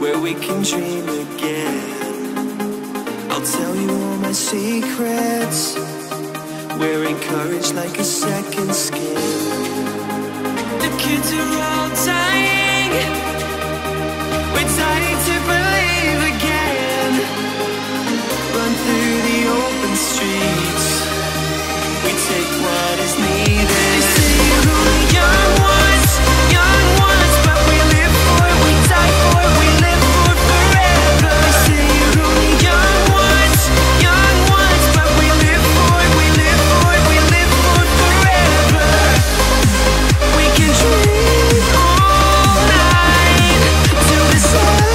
where we can dream again. I'll tell you all my secrets, wearing courage like a second skin. The kids are all dying, we're dying to believe again. Run through the open streets, we take what is needed. They say we're only young ones, but we live for, we die for, we live for forever. They say we're only young ones, but we live for, we live for, we live for forever. We can dream all night till the sun.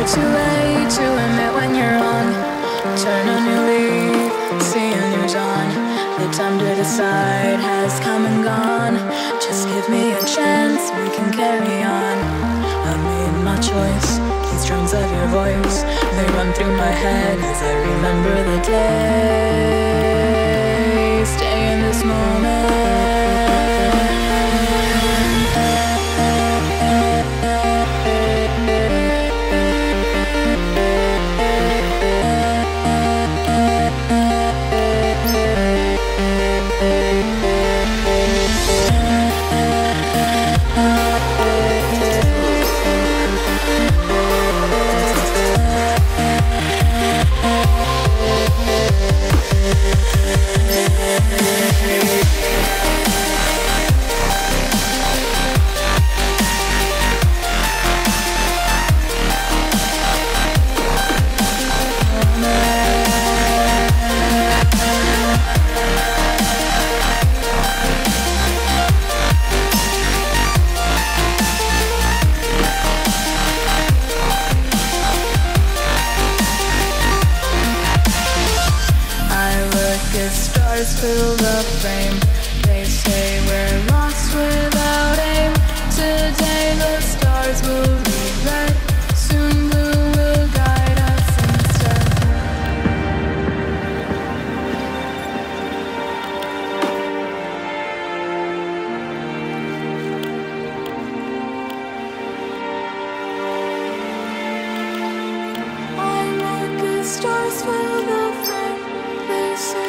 never too late to admit when you're wrong. Turn a new leaf, see a new dawn. The time to decide has come and gone. Just give me a chance, we can carry on. I made my choice, these drums of your voice, they run through my head as I remember the day. Stay in this moment. Fill the frame. They say we're lost without aim. Today the stars will be red. Soon blue will guide us instead. I look at stars fill the frame. They say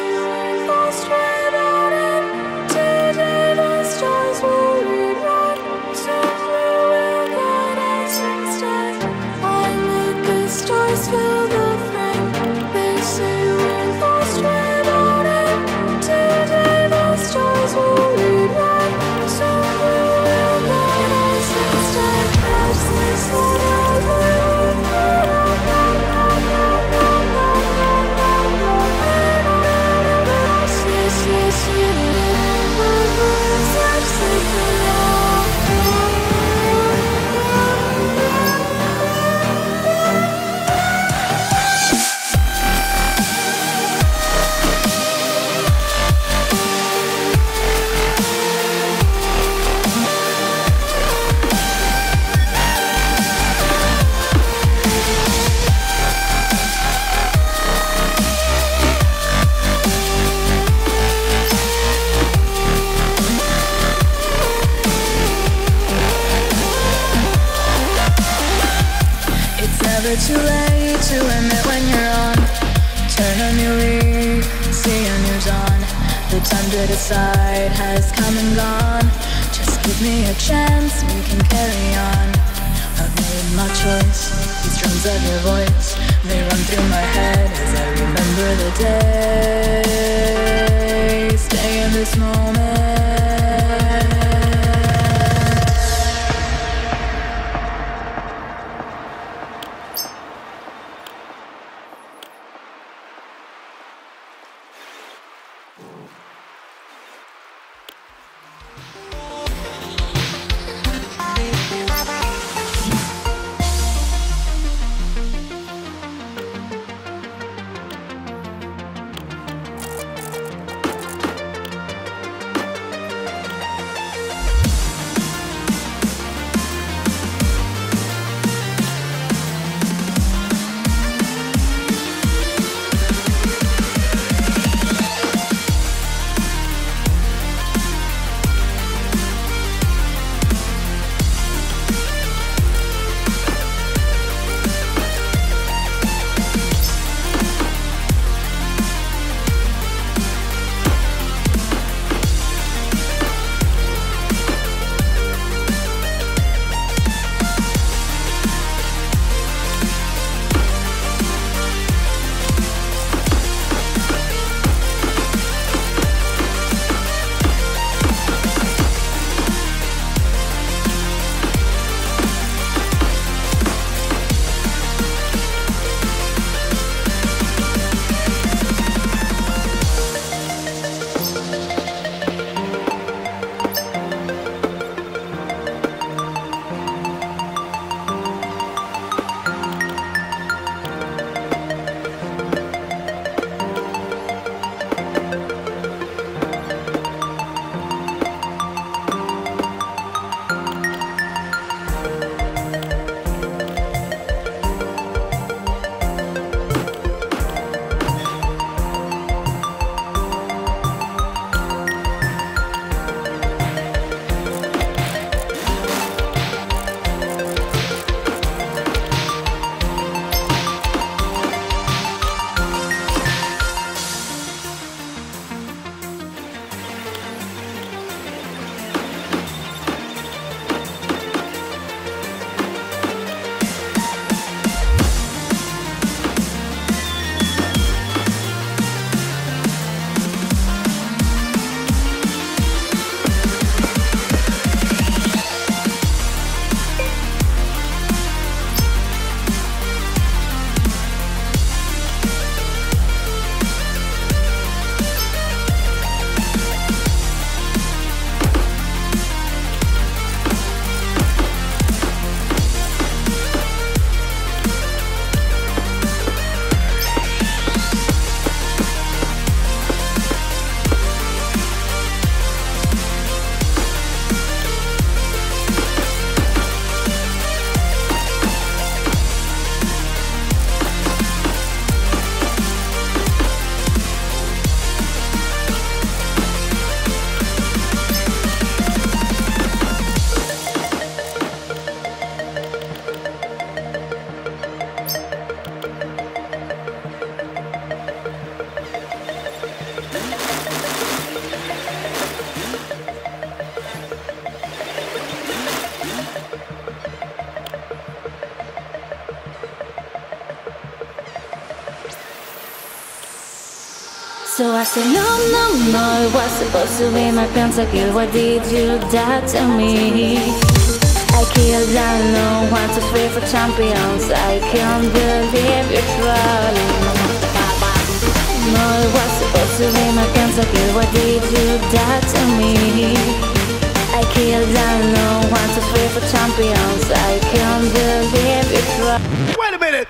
it's never too late to admit when you're on. Turn a new leaf, see a new dawn. The time to decide has come and gone. Just give me a chance, we can carry on. I've made my choice, these drums of your voice, they run through my head as I remember the day. Stay in this moment. So I said, no, no, no, it was supposed to be my pentakill. Why did you do that to me? I killed Lano, 1, 2, 3 for champions. I can't believe you're trolling. No, it was supposed to be my pentakill. Why did you do that to me? I killed Lano, 1, 2, 3 for champions. I can't believe you're trolling. Wait a minute!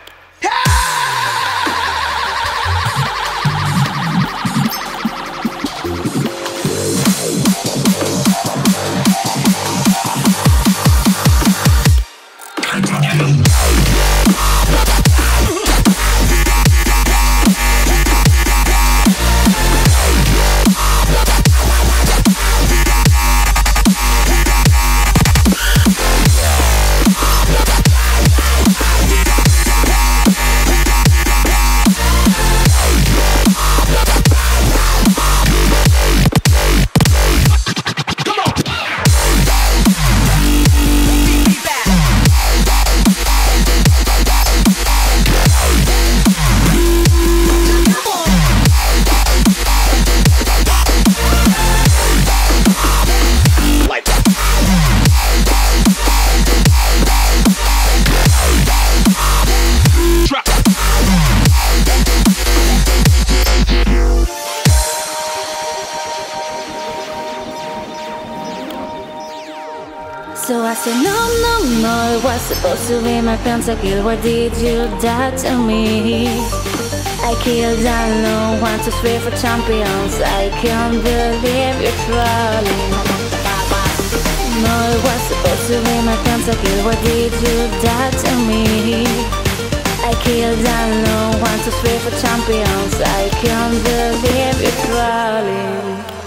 So I said, no, no, no, it was supposed to be my pentakill. Why did you do that to me? I killed Lano, 1, 2, 3 for champions. I can't believe you're trolling. No, it was supposed to be my pentakill. Why did you do that to me? I killed Lano, 1, 2, 3 for champions. I can't believe you're trolling.